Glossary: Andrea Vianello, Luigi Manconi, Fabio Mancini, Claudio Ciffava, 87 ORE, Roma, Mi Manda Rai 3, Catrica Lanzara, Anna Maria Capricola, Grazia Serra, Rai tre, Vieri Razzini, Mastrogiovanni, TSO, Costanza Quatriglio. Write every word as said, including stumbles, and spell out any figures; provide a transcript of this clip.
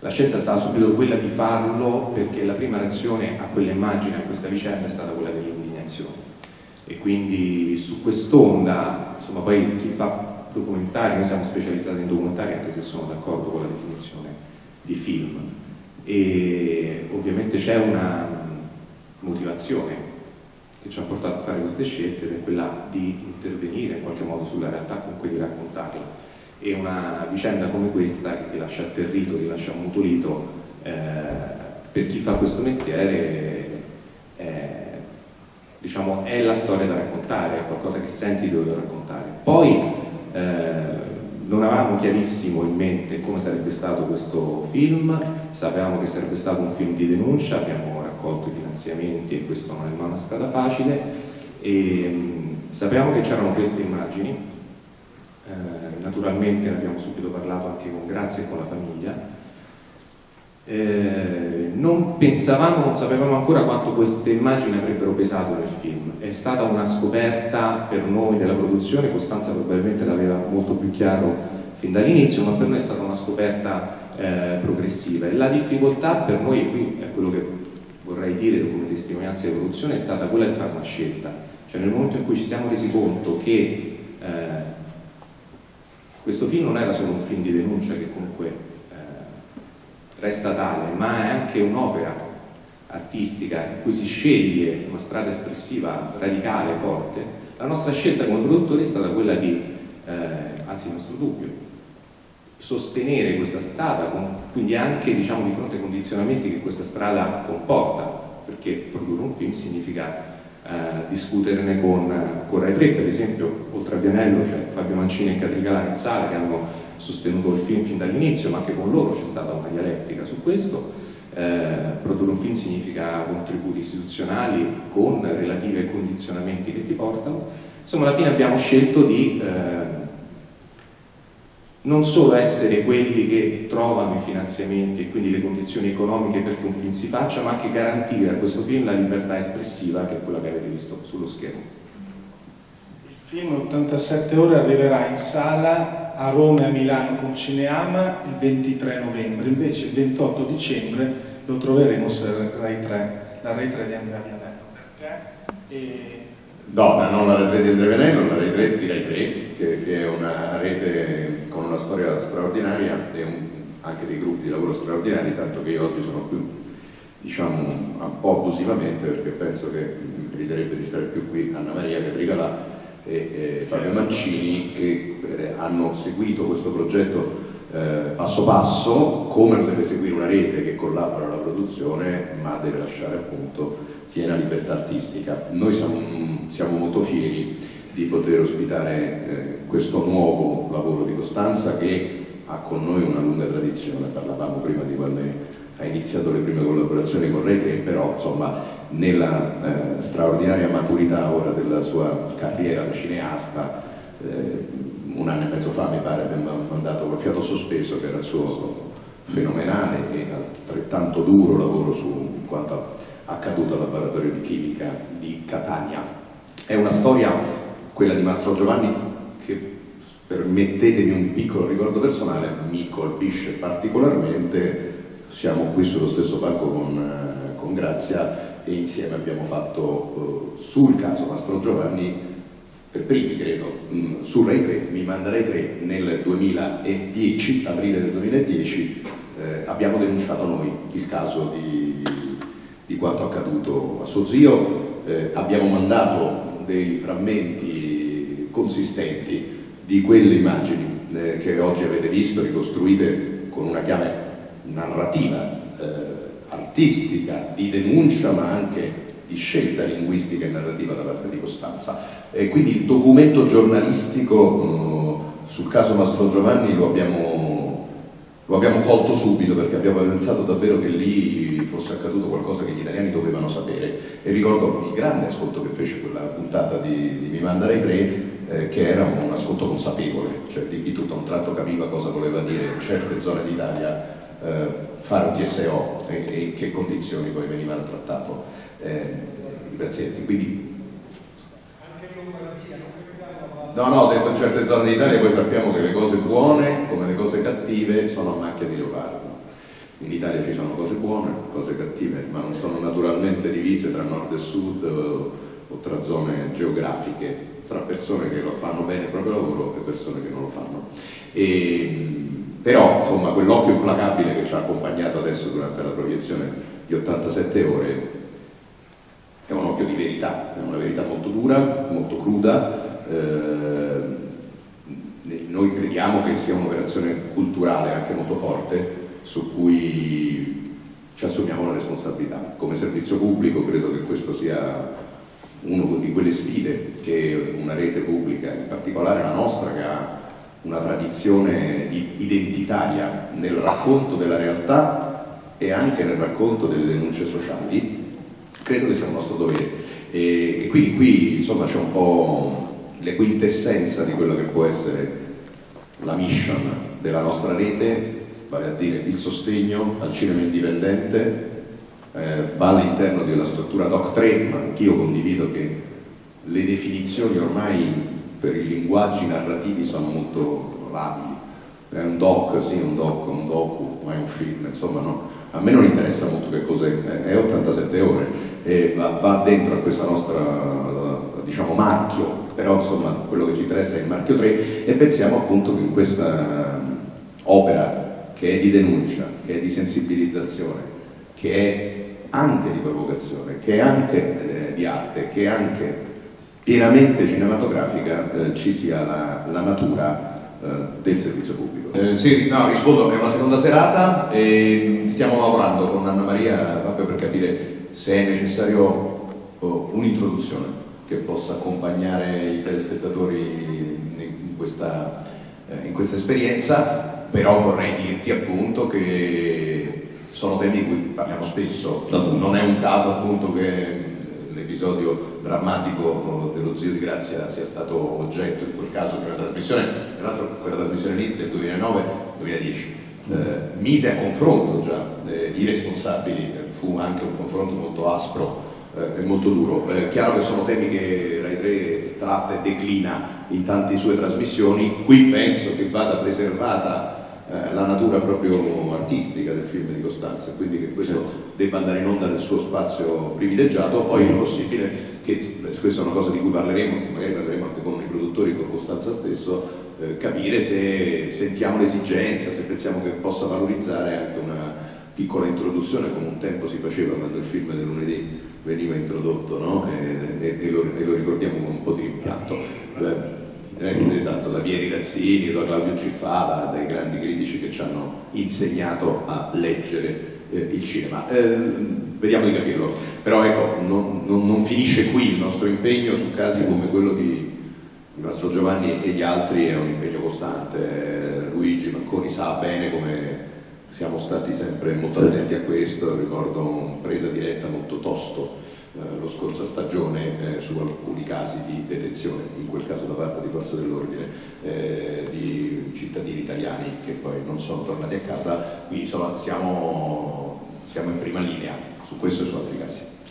La scelta è stata subito quella di farlo perché la prima reazione a quell'immagine, a questa vicenda, è stata quella dell'indignazione. E quindi su quest'onda, insomma, poi chi fa documentari, noi siamo specializzati in documentari, anche se sono d'accordo con la definizione di film, e ovviamente c'è una motivazione che ci ha portato a fare queste scelte, ed è quella di intervenire in qualche modo sulla realtà con cui di raccontarla. E una vicenda come questa, che ti lascia atterrito, ti lascia mutolito, eh, per chi fa questo mestiere eh, diciamo, è la storia da raccontare, è qualcosa che senti di dover raccontare. Poi eh, non avevamo chiarissimo in mente come sarebbe stato questo film, sapevamo che sarebbe stato un film di denuncia, abbiamo raccolto i finanziamenti e questo non è una strada facile, e mh, sapevamo che c'erano queste immagini, eh, naturalmente ne abbiamo subito parlato anche con Grazia e con la famiglia. Eh, non pensavamo, non sapevamo ancora quanto queste immagini avrebbero pesato nel film. È stata una scoperta per noi della produzione, Costanza probabilmente l'aveva molto più chiaro fin dall'inizio, ma per noi è stata una scoperta eh, progressiva. E la difficoltà per noi, e qui è quello che vorrei dire come testimonianza di produzione, è stata quella di fare una scelta. Cioè, nel momento in cui ci siamo resi conto che eh, questo film non era solo un film di denuncia, che comunque resta tale, ma è anche un'opera artistica in cui si sceglie una strada espressiva radicale, forte, la nostra scelta come produttori è stata quella di, eh, anzi il nostro dubbio, sostenere questa strada, con, quindi anche, diciamo, di fronte ai condizionamenti che questa strada comporta, perché produrre un film significa eh, discuterne con, con Rai tre, per esempio, oltre a Vianello, cioè Fabio Mancini e Catrica Lanzara, che hanno sostenuto il film fin dall'inizio, ma anche con loro c'è stata una dialettica su questo. Eh, produrre un film significa contributi istituzionali con relativi condizionamenti che ti portano. Insomma, alla fine abbiamo scelto di eh, non solo essere quelli che trovano i finanziamenti e quindi le condizioni economiche perché un film si faccia, ma anche garantire a questo film la libertà espressiva, che è quella che avete visto sullo schermo. Il film ottantasette ore arriverà in sala a Roma e a Milano con Cineama il ventitré novembre, invece il ventotto dicembre lo troveremo su Rai tre, la Rai tre di Andrea Vianello. Perché? E... No, ma non la Rai tre di Andrea Vianello, la Rai tre di Rai tre, che, che è una rete con una storia straordinaria e un, anche dei gruppi di lavoro straordinari, tanto che io oggi sono qui, diciamo, un po' abusivamente, perché penso che meriterebbe di stare più qui Anna Maria Capricola e Fabio Mancini, che hanno seguito questo progetto eh, passo passo, come lo deve seguire una rete che collabora alla produzione ma deve lasciare appunto piena libertà artistica. Noi siamo, siamo molto fieri di poter ospitare eh, questo nuovo lavoro di Costanza, che ha con noi una lunga tradizione. Parlavamo prima di quando ha iniziato le prime collaborazioni con Rai tre, però insomma nella eh, straordinaria maturità ora della sua carriera da cineasta, eh, un anno e mezzo fa mi pare abbiamo mandato col fiato sospeso, che era il suo fenomenale e altrettanto duro lavoro su quanto accaduto al laboratorio di chimica di Catania. È una storia, quella di Mastrogiovanni, che, permettetemi un piccolo ricordo personale, mi colpisce particolarmente. Siamo qui sullo stesso palco con, con Grazia, e insieme abbiamo fatto uh, sul caso Mastrogiovanni per primi, credo, mh, su Rai tre, Mi Manda Rai tre, nel duemiladieci, aprile del duemiladieci, eh, abbiamo denunciato noi il caso di, di quanto accaduto a suo zio, eh, abbiamo mandato dei frammenti consistenti di quelle immagini eh, che oggi avete visto, ricostruite con una chiave narrativa, eh, artistica, di denuncia, ma anche di scelta linguistica e narrativa da parte di Costanza. E quindi il documento giornalistico mh, sul caso Mastrogiovanni lo abbiamo, lo abbiamo colto subito, perché abbiamo pensato davvero che lì fosse accaduto qualcosa che gli italiani dovevano sapere. E ricordo il grande ascolto che fece quella puntata di, di Mi Manda Rai tre, eh, che era un ascolto consapevole, cioè di chi tutto a un tratto capiva cosa voleva dire in certe zone d'Italia Uh, fare un T S O e, e in che condizioni poi venivano trattati eh, i pazienti. Quindi no, no, detto in certe zone d'Italia, poi sappiamo che le cose buone come le cose cattive sono a macchia di leopardo, In Italia ci sono cose buone, cose cattive, ma non sono naturalmente divise tra nord e sud o tra zone geografiche, tra persone che lo fanno bene il proprio lavoro e persone che non lo fanno. E, però insomma, quell'occhio implacabile che ci ha accompagnato adesso durante la proiezione di ottantasette ore è un occhio di verità, è una verità molto dura, molto cruda. Eh, noi crediamo che sia un'operazione culturale anche molto forte, su cui ci assumiamo la responsabilità. Come servizio pubblico credo che questo sia uno di quelle sfide che una rete pubblica, in particolare la nostra, che ha una tradizione identitaria nel racconto della realtà e anche nel racconto delle denunce sociali, credo che sia un nostro dovere. E quindi qui insomma c'è un po' la quintessenza di quello che può essere la mission della nostra rete, vale a dire il sostegno al cinema indipendente, eh, va all'interno della struttura D O C tre, ma anch'io condivido che le definizioni ormai per i linguaggi narrativi sono molto labili. È un doc, sì, un doc, un docu, ma è un film, insomma no. A me non interessa molto che cos'è, è ottantasette ore, e va, va dentro a questa nostra, diciamo, marchio, però insomma quello che ci interessa è il marchio tre, e pensiamo appunto che in questa opera, che è di denuncia, che è di sensibilizzazione, che è anche di provocazione, che è anche eh, di arte, che è anche pienamente cinematografica, eh, ci sia la, la natura eh, del servizio pubblico. Eh, sì, no, rispondo, è una seconda serata e stiamo lavorando con Anna Maria proprio per capire se è necessario oh, un'introduzione che possa accompagnare i telespettatori in questa, eh, in questa esperienza. Però vorrei dirti appunto che sono temi di cui parliamo spesso, non è un caso appunto che l'episodio drammatico dello zio di Grazia sia stato oggetto in quel caso di una trasmissione, tra l'altro quella trasmissione lì del duemilanove duemiladieci eh, mise a confronto già eh, i responsabili, fu anche un confronto molto aspro eh, e molto duro. È eh, chiaro che sono temi che Rai tre tratta e declina in tante sue trasmissioni. Qui penso che vada preservata eh, la natura proprio artistica del film di Costanza, quindi che questo debba andare in onda nel suo spazio privilegiato. Poi è possibile che, questa è una cosa di cui parleremo, magari parleremo anche con i produttori, con Costanza stesso, eh, capire se sentiamo l'esigenza, se pensiamo che possa valorizzare anche una piccola introduzione, come un tempo si faceva quando il film del lunedì veniva introdotto, no? e, e, e, lo, e lo ricordiamo con un po' di rimpianto. Eh, esatto, da Vieri Razzini, da Claudio Ciffava, dai grandi critici che ci hanno insegnato a leggere eh, il cinema. Eh, vediamo di capirlo, però ecco, non, non, non finisce qui il nostro impegno su casi come quello di Mastrogiovanni e gli altri. È un impegno costante. Luigi Manconi sa bene come siamo stati sempre molto attenti a questo. Ricordo una presa diretta molto tosto lo scorsa stagione eh, su alcuni casi di detenzione, in quel caso da parte di forze dell'ordine, eh, di cittadini italiani che poi non sono tornati a casa. Quindi insomma, siamo, siamo in prima linea su questo e su altri casi.